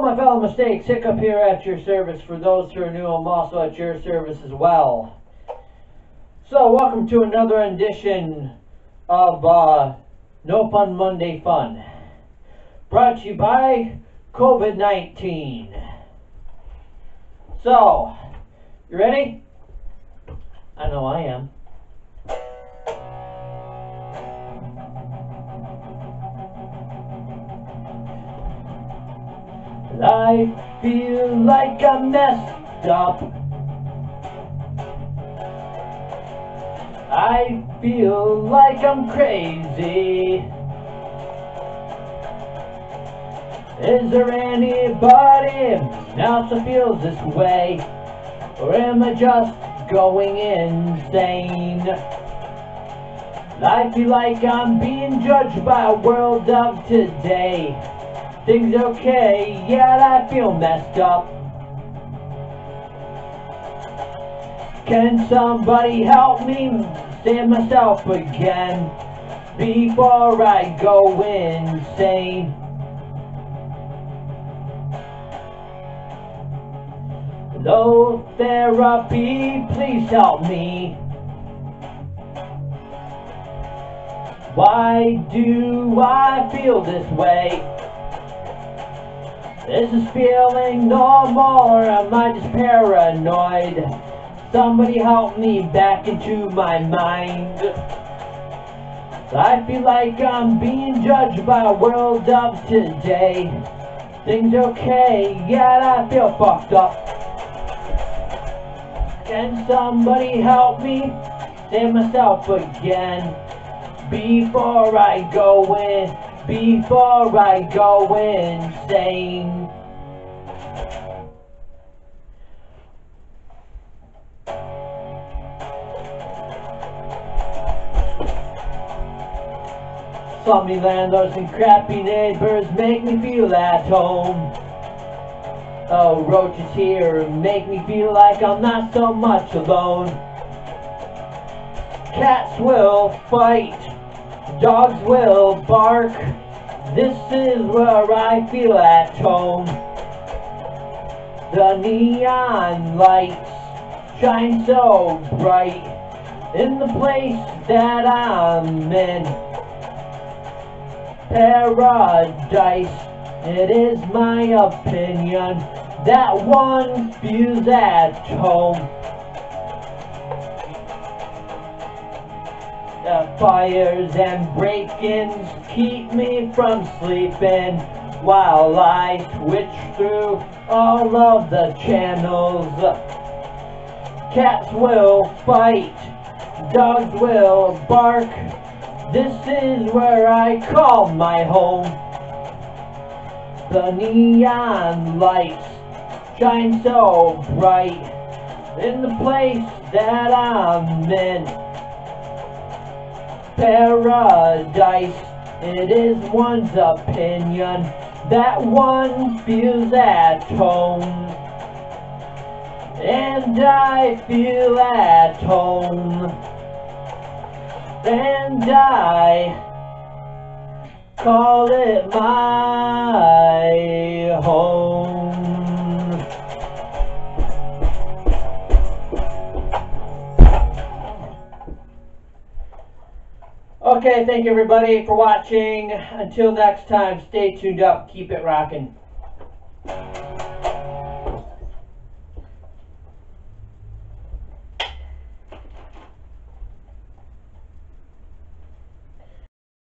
Hello, my fellow mistakes. Hiccup here at your service. For those who are new, I'm also at your service as well. So, welcome to another edition of No Fun Monday Fun, brought to you by COVID-19. So, you ready? I know I am. I feel like I messed up. I feel like I'm crazy. Is there anybody else that feels this way? Or am I just going insane? I feel like I'm being judged by a world of today. Things okay, yet I feel messed up. Can somebody help me save myself again before I go insane? Though therapy, please help me. Why do I feel this way? This is feeling normal, or am I just paranoid? Somebody help me back into my mind. I feel like I'm being judged by a world of today. Things okay, yet I feel fucked up. Can somebody help me save myself again before I go in? Before I go insane. Slummy landlords and crappy neighbors make me feel at home. Oh, roaches here make me feel like I'm not so much alone. Cats will fight, dogs will bark. This is where I feel at home. The neon lights shine so bright in the place that I'm in. Paradise, it is my opinion that one feels at home. The fires and break-ins keep me from sleeping while I switch through all of the channels. Cats will fight, dogs will bark. This is where I call my home. The neon lights shine so bright in the place that I'm in. Paradise, it is one's opinion that one feels at home. And I feel at home. And I call it my home. Okay, thank you everybody for watching. Until next time, stay tuned up, keep it rocking.